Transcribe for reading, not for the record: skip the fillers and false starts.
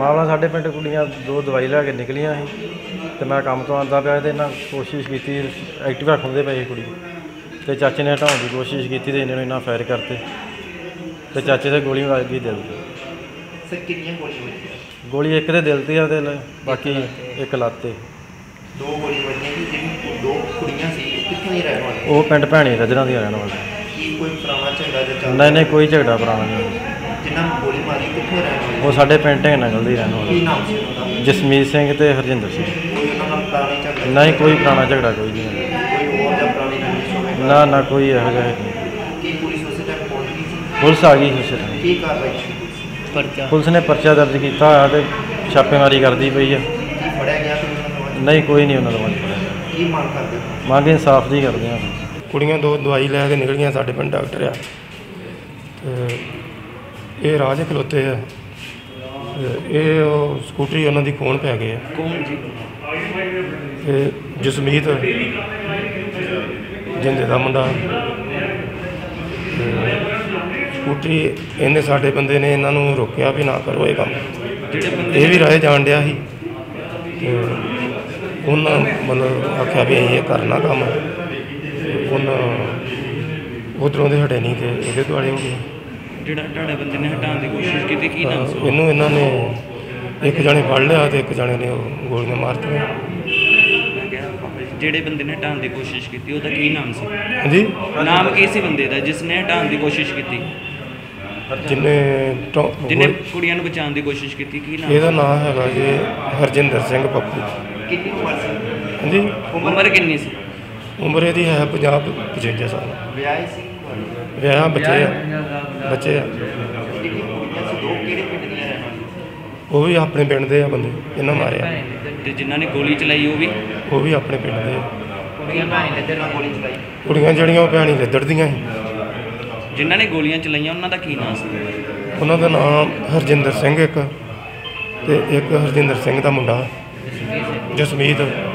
मामला साढ़े पिंड कुड़ियाँ दो दवाई लैके निकलिया तो मैं काम तो आता पाया तो इन्हें कोशिश की एक्टिवा खोलते पे कुड़ी तो चाचे ने हटाने की कोशिश की तो इन्होंने इन्ना फायर करते तो चाचे से गोली मार गई दिल गोली एक तो दिल से दिल बाकी एक लाते वो पिंड भैनी रजर दी रहने वाले नहीं नहीं कोई झगड़ा पुराना नहीं वो साढ़े पिंड नंगल ही रहने वाले जसमीत सिंह ते हरजिंदर सिंह नहीं कोई पुराना झगड़ा कोई नहीं ना ना कोई यह पुलिस आ गई पुलिस ने परचा दर्ज किया छापेमारी कर दी पई है नहीं कोई नहीं उन्होंने मंग इंसाफ की करते हैं कुड़ियाँ दो दवाई लैके निकलियाँ साढ़े पिंड डॉक्टर आ ये राज खलोते है ये स्कूटरी उन्होंने खोन पै गए जसमीत जिंदे का मुंडा स्कूटरी इन्हें साढ़े बंदे ने इन्हों रोकया भी ना करो ये काम ये भी राय जान दिया ही उन्हें मतलब आख्या भी अं करना कम उन्हें उधरों के हटे नहीं थे ये दुआले हो गए बंदे ने हटाने की कोशिश की इनू इन्होंने एक जने पढ़ लिया तो एक जने ने गोलियां मार दी जेडे बंदे ने हटाने की कोशिश की ओहदा की नाम सी जी नाम की सी बंदे दा जिसने हटाने की कोशिश की जिन्हें कुड़ियां नूं बचाने की कोशिश की इहदा नाम है जी हरजिंदर सिंह पप्पू कितनी उम्र सी जी उम्र कितनी सी उम्र इहदी है 50-55 साल ब्याह बच्चे वो भी अपने पिंड दे बंदे इन्हें मारे जिन्होंने गोली चलाई वो भी अपने पिंड दे कुड़ियाँ जड़ियाँ भैनी लदड़ दियां जिन्होंने गोलियां चलाइया उन्होंने की नाम उन्होंने नाम हरजिंदर सिंह एक हरजिंदर सिंह का मुंडा जसमीत